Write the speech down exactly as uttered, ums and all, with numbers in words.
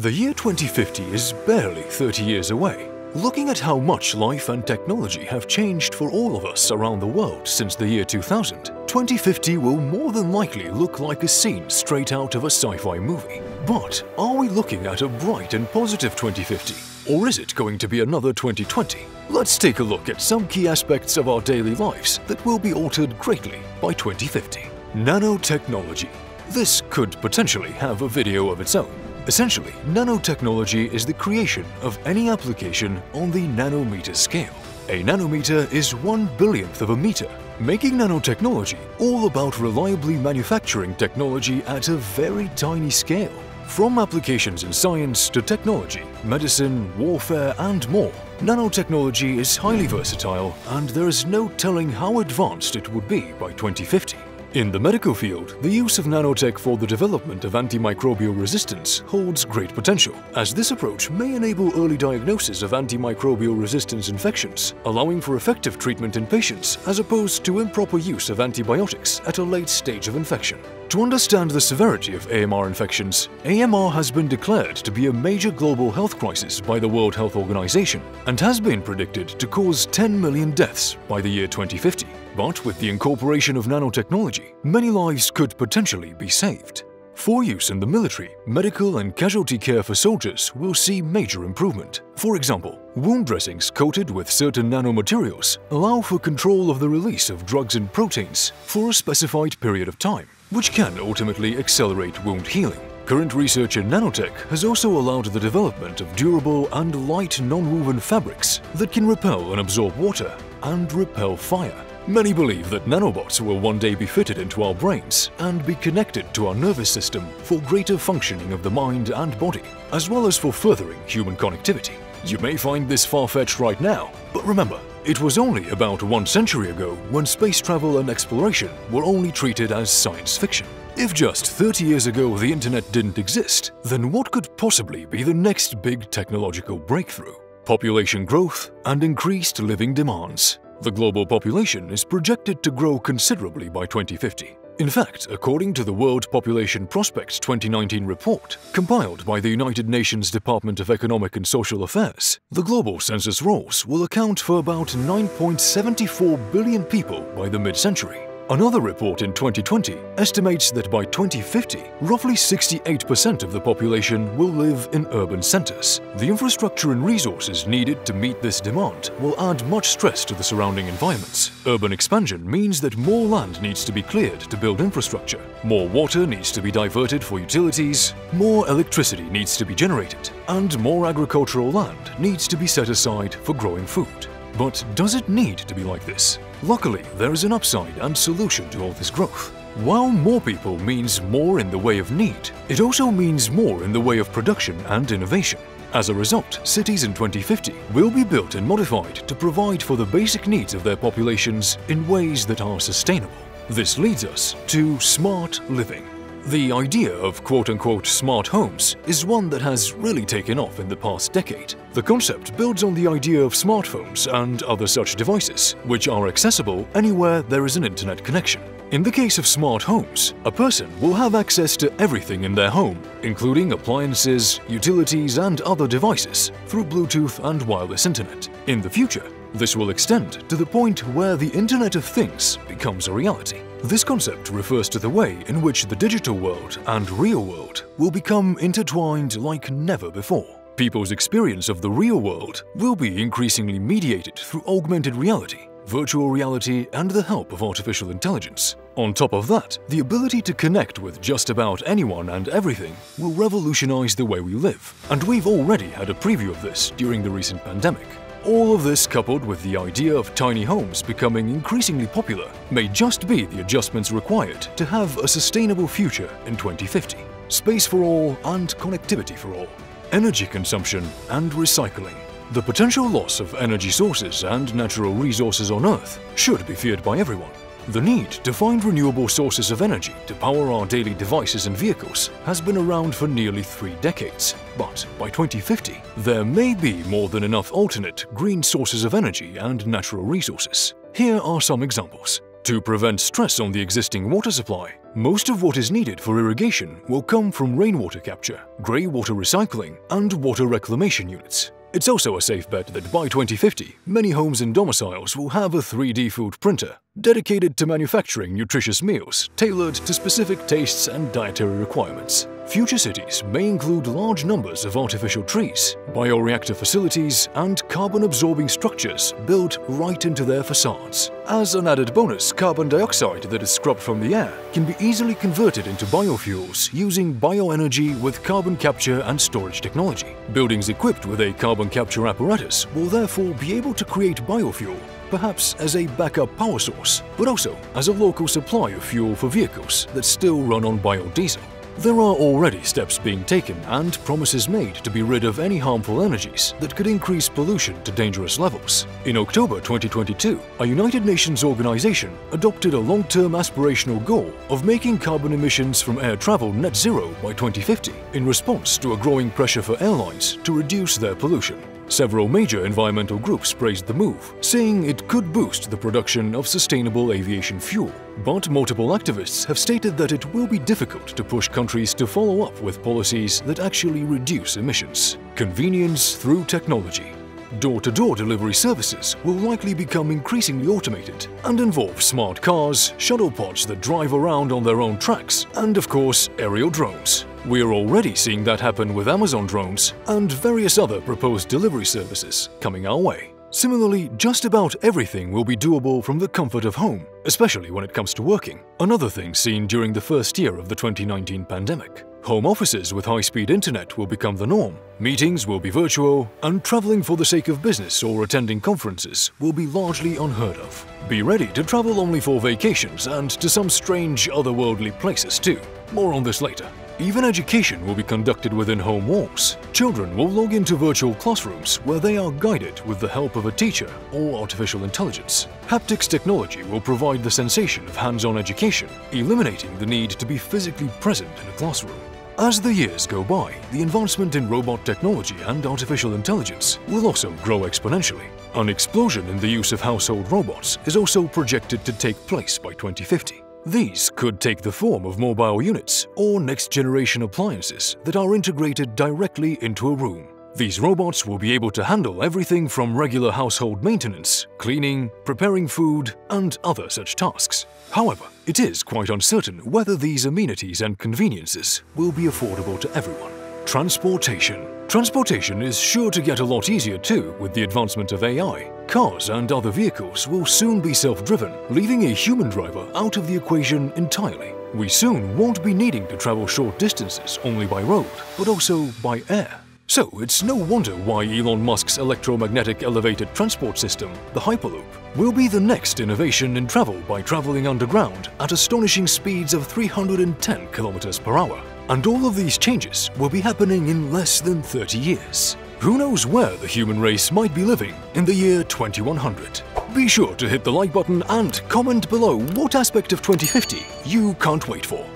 The year twenty fifty is barely thirty years away. Looking at how much life and technology have changed for all of us around the world since the year two thousand, twenty fifty will more than likely look like a scene straight out of a sci-fi movie. But are we looking at a bright and positive twenty fifty? Or is it going to be another twenty twenty? Let's take a look at some key aspects of our daily lives that will be altered greatly by twenty fifty. Nanotechnology. This could potentially have a video of its own. Essentially, nanotechnology is the creation of any application on the nanometer scale. A nanometer is one billionth of a meter, making nanotechnology all about reliably manufacturing technology at a very tiny scale. From applications in science to technology, medicine, warfare and more, nanotechnology is highly versatile and there is no telling how advanced it would be by twenty fifty. In the medical field, the use of nanotech for the development of antimicrobial resistance holds great potential, as this approach may enable early diagnosis of antimicrobial resistance infections, allowing for effective treatment in patients as opposed to improper use of antibiotics at a late stage of infection. To understand the severity of A M R infections, A M R has been declared to be a major global health crisis by the World Health Organization and has been predicted to cause ten million deaths by the year twenty fifty. But with the incorporation of nanotechnology, many lives could potentially be saved. For use in the military, medical and casualty care for soldiers will see major improvement. For example, wound dressings coated with certain nanomaterials allow for control of the release of drugs and proteins for a specified period of time, which can ultimately accelerate wound healing. Current research in nanotech has also allowed the development of durable and light non-woven fabrics that can repel and absorb water and repel fire. Many believe that nanobots will one day be fitted into our brains and be connected to our nervous system for greater functioning of the mind and body, as well as for furthering human connectivity. You may find this far-fetched right now, but remember, it was only about one century ago when space travel and exploration were only treated as science fiction. If just thirty years ago the internet didn't exist, then what could possibly be the next big technological breakthrough? Population growth and increased living demands. The global population is projected to grow considerably by twenty fifty. In fact, according to the World Population Prospects twenty nineteen report, compiled by the United Nations Department of Economic and Social Affairs, the global census rolls will account for about nine point seven four billion people by the mid-century. Another report in twenty twenty estimates that by twenty fifty, roughly sixty-eight percent of the population will live in urban centers. The infrastructure and resources needed to meet this demand will add much stress to the surrounding environments. Urban expansion means that more land needs to be cleared to build infrastructure, more water needs to be diverted for utilities, more electricity needs to be generated, and more agricultural land needs to be set aside for growing food. But does it need to be like this? Luckily, there is an upside and solution to all this growth. While more people means more in the way of need, it also means more in the way of production and innovation. As a result, cities in twenty fifty will be built and modified to provide for the basic needs of their populations in ways that are sustainable. This leads us to smart living. The idea of quote-unquote smart homes is one that has really taken off in the past decade. The concept builds on the idea of smartphones and other such devices, which are accessible anywhere there is an internet connection. In the case of smart homes, a person will have access to everything in their home, including appliances, utilities, and other devices, through Bluetooth and wireless internet. In the future, this will extend to the point where the Internet of Things becomes a reality. This concept refers to the way in which the digital world and real world will become intertwined like never before. People's experience of the real world will be increasingly mediated through augmented reality, virtual reality, and the help of artificial intelligence. On top of that, the ability to connect with just about anyone and everything will revolutionize the way we live, and we've already had a preview of this during the recent pandemic. All of this, coupled with the idea of tiny homes becoming increasingly popular, may just be the adjustments required to have a sustainable future in twenty fifty. Space for all and connectivity for all. Energy consumption and recycling. The potential loss of energy sources and natural resources on Earth should be feared by everyone. The need to find renewable sources of energy to power our daily devices and vehicles has been around for nearly three decades, but by twenty fifty, there may be more than enough alternate green sources of energy and natural resources. Here are some examples. To prevent stress on the existing water supply, most of what is needed for irrigation will come from rainwater capture, greywater recycling, and water reclamation units. It's also a safe bet that by twenty fifty, many homes and domiciles will have a three D food printer dedicated to manufacturing nutritious meals tailored to specific tastes and dietary requirements. Future cities may include large numbers of artificial trees, bioreactor facilities, and carbon-absorbing structures built right into their facades. As an added bonus, carbon dioxide that is scrubbed from the air can be easily converted into biofuels using bioenergy with carbon capture and storage technology. Buildings equipped with a carbon capture apparatus will therefore be able to create biofuel, perhaps as a backup power source, but also as a local supply of fuel for vehicles that still run on biodiesel. There are already steps being taken and promises made to be rid of any harmful energies that could increase pollution to dangerous levels. In October twenty twenty-two, a United Nations organization adopted a long-term aspirational goal of making carbon emissions from air travel net zero by twenty fifty in response to a growing pressure for airlines to reduce their pollution. Several major environmental groups praised the move, saying it could boost the production of sustainable aviation fuel. But multiple activists have stated that it will be difficult to push countries to follow up with policies that actually reduce emissions. Convenience through technology. Door-to-door delivery services will likely become increasingly automated and involve smart cars, shuttle pods that drive around on their own tracks, and of course, aerial drones. We're already seeing that happen with Amazon drones and various other proposed delivery services coming our way. Similarly, just about everything will be doable from the comfort of home, especially when it comes to working. Another thing seen during the first year of the twenty nineteen pandemic. Home offices with high-speed internet will become the norm, meetings will be virtual, and traveling for the sake of business or attending conferences will be largely unheard of. Be ready to travel only for vacations and to some strange otherworldly places too. More on this later. Even education will be conducted within home walls. Children will log into virtual classrooms where they are guided with the help of a teacher or artificial intelligence. Haptics technology will provide the sensation of hands-on education, eliminating the need to be physically present in a classroom. As the years go by, the advancement in robot technology and artificial intelligence will also grow exponentially. An explosion in the use of household robots is also projected to take place by twenty fifty. These could take the form of mobile units or next-generation appliances that are integrated directly into a room. These robots will be able to handle everything from regular household maintenance, cleaning, preparing food, and other such tasks. However, it is quite uncertain whether these amenities and conveniences will be affordable to everyone. Transportation. Transportation is sure to get a lot easier too with the advancement of A I. Cars and other vehicles will soon be self-driven, leaving a human driver out of the equation entirely. We soon won't be needing to travel short distances only by road, but also by air. So it's no wonder why Elon Musk's electromagnetic elevated transport system, the Hyperloop, will be the next innovation in travel by traveling underground at astonishing speeds of three hundred ten kilometers per hour. And all of these changes will be happening in less than thirty years. Who knows where the human race might be living in the year twenty one hundred? Be sure to hit the like button and comment below what aspect of twenty fifty you can't wait for.